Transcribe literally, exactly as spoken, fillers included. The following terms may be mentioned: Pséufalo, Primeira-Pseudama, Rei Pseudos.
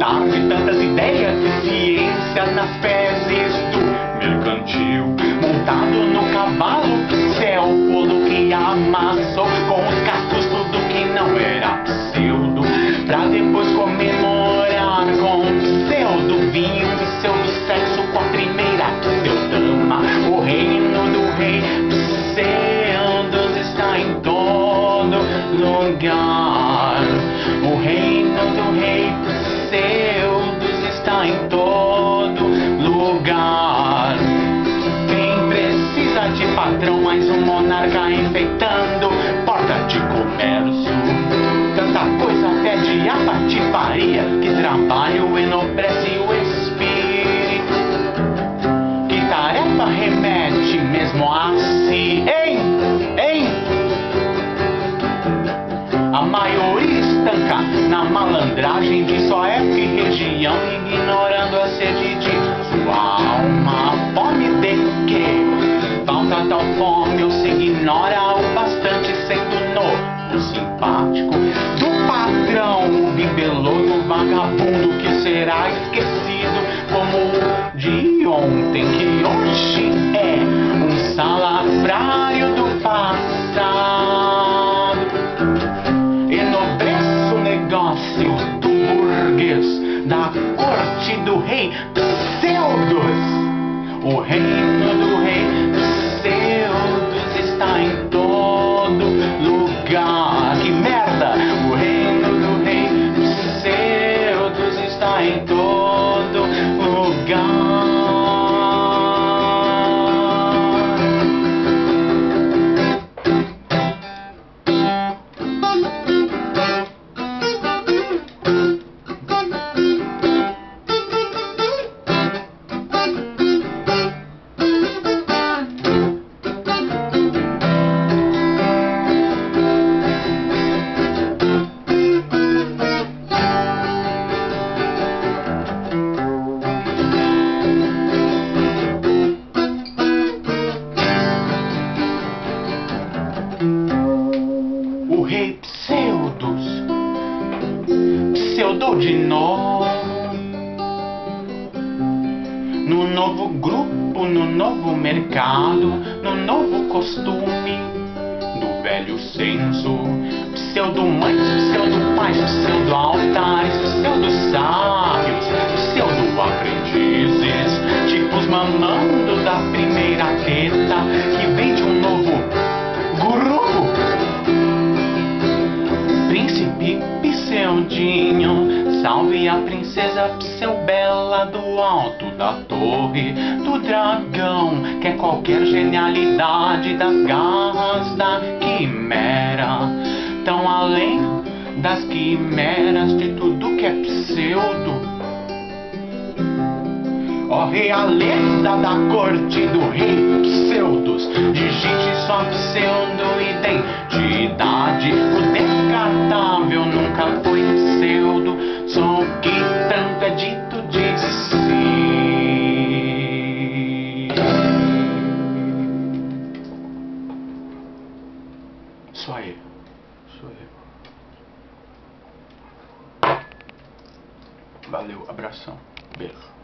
tarde, tantas ideias, ciência nas fezes do mercantil. Montado no cavalo, Pséufalo que amassou com os cascos tudo que não era pseudo, pra depois comemorar com o pseudo vinho e seu sexo com a primeira pseudama. O reino do rei Pseudos está em todo lugar. O reino do rei Pseudos está em todo lugar. Quem precisa de patrão, mais um monarca enfeitando porta de comércio. Tanta coisa até de apatifaria, que trabalho enobrece o espírito, que tarefa remete mesmo a si. Hein? Hein? A maioria estanca na malandragem de só F região, ignorando a sede de sua alma. Fome de quê? Falta tal fome ou se ignora o bastante, sendo novo, simpático, do patrão, o bibelô do vagabundo que será esquecido como o de ontem, que hoje é um salafrário do passado. Enobrece o negócio do burguês, da corte do rei Pseudos. O reino do rei Pseudos está em todo lugar. Que merda! O reino do rei Pseudos está em todo lugar. Valeu, abração, beijo.